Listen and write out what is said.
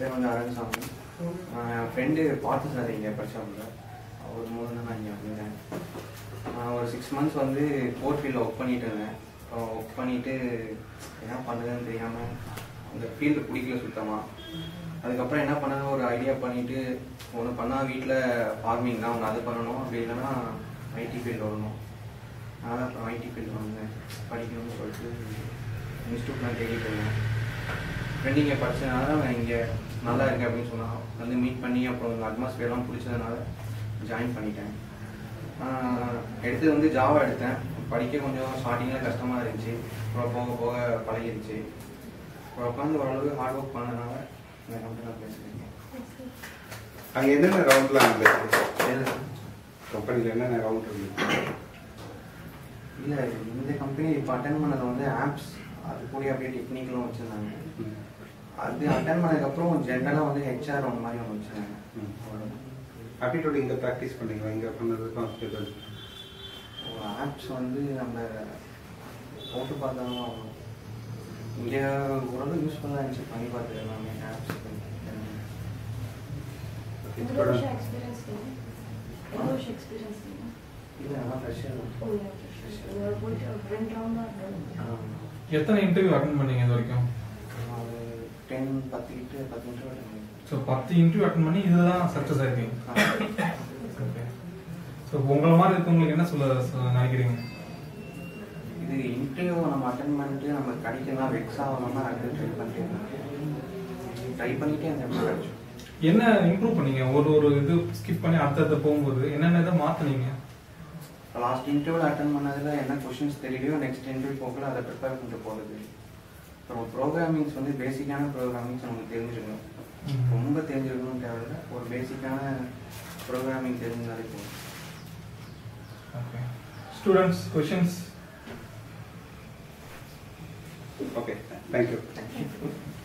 பேர் வந்து அரங்கசாமி. என் ஃப்ரெண்டு பார்த்து சார் இங்கே படித்தாப்புல ஒரு 3 நாள் நான் இங்கே வந்தேன். நான் ஒரு 6 months வந்து போர்ட்ஃபீல்டில் ஒர்க் பண்ணிட்டு இருந்தேன். அப்புறம் ஒர்க் பண்ணிவிட்டு என்ன பண்ணுறதுன்னு தெரியாமல் அந்த ஃபீல்டு பிடிக்கல சுத்தமாக. அதுக்கப்புறம் என்ன பண்ணணும் ஒரு ஐடியா பண்ணிவிட்டு ஒன்று பண்ணால் வீட்டில் ஃபார்மிங் தான், ஒன்று அது பண்ணணும், அப்படி இல்லைன்னா ஐடி ஃபீல்டு வரணும். அதனால் அப்புறம் ஐடி ஃபீல்டு வந்தேன் படிக்கணும்னு சொல்லிட்டு இன்ஸ்டியூட் நான் தேடி போயிருந்தேன். ஃப்ரெண்டு இங்கே படித்ததுனால நான் இங்கே நல்லா இருக்கேன் அப்படின்னு சொன்னான் வந்து மீட் பண்ணி அப்புறம் உங்கள் அட்மாஸ்பியர்லாம் பிடிச்சதுனால ஜாயின் பண்ணிட்டேன். எடுத்தது வந்து ஜாவா எடுத்தேன். படிக்க கொஞ்சம் ஸ்டார்டிங்கில் கஷ்டமாக இருந்துச்சு, அப்புறம் போக போக பழகிடுச்சு. அப்புறம் உட்காந்து ஓரளவுக்கு ஹார்ட் ஒர்க் பண்ணதுனால இந்த கம்பெனியில் பேசியிருக்கேன். அங்கே என்னென்ன ரவுண்ட்லாம் இருந்தது கம்பெனியில்? என்னென்ன ரவுண்ட் இருந்துச்சு? இல்லை, இந்த கம்பெனி இப்போ அட்டன் பண்ணது வந்து ஆப்ஸ் அது கூட அப்படியே டெக்னிக்கலும் வச்சுருந்தாங்க. அது அட்டன் பண்ணதுக்கப்புறம் ஜென்ரலாக வந்து ஹெச்ஆர் அந்த மாதிரி ஒன்று வச்சுருந்தாங்க. ஆப்டிடியூட் இங்கே ப்ராக்டிஸ் பண்ணிக்கலாம், இங்கே பண்ணதுக்கும் ஆப்ஸ் வந்து நம்ம போட்டு பார்த்தாலும் ஆகும். இங்கே ஓரளவு யூஸ்ஃபுல்லாக இருந்துச்சு, பண்ணி பார்த்துக்கலாமே ஆப்ஸ். இல்லை, நல்லா ஃப்ரெஷ்ஷாக. எத்தனை இன்டர்வியூ அட்டெண்ட் பண்ணீங்க இது வரைக்கும்? 10 இன்டர்வியூ அட்டெண்ட் பண்ணேன். சோ 10 இன்டர்வியூ அட்டெண்ட் பண்ணி இதுதான் சக்சஸ் ஆயிட்டீங்க. ஓகே. சோ உங்கள மாதிரி இருக்கவங்களுக்கு என்ன சொல்ல நினைக்கிறீங்க? இது இன்டர்வியூ நம்ம அட்டெண்ட் பண்ணிட்டு நம்ம கிடைக்கலாம் வெக்ஸ் ஆகாம அத ட்ரை பண்ணிட்டேன். ட்ரை பண்ணிட்டே இருந்தேன். என்ன இம்ப்ரூவ் பண்ணீங்க? ஒரு இது ஸ்கிப் பண்ணி அடுத்து போகும்போது என்னென்னதை மாத்துனீங்க? லாஸ்ட் இன்டர்வியூவில் அட்டன் பண்ணதில் என்ன கொஷின்ஸ் தெரியலையோ நெக்ஸ்ட் இன்டர்வியூ போகல அதை ப்ரிப்பேர் பண்ணிட்டு போகிறது. அப்புறம் ப்ரோக்ராமிங்ஸ் வந்து பேசிக்கான ப்ரோக்ராமிங்ஸ் நமக்கு தெரிஞ்சிருக்கணும், ரொம்ப தெரிஞ்சிருக்கணும்னு தேவையில்லை. ஒரு பேசிக்கான ப்ரோக்ராமிங் தெரிஞ்சாலே போதும். Okay students, questions? Okay, thank you.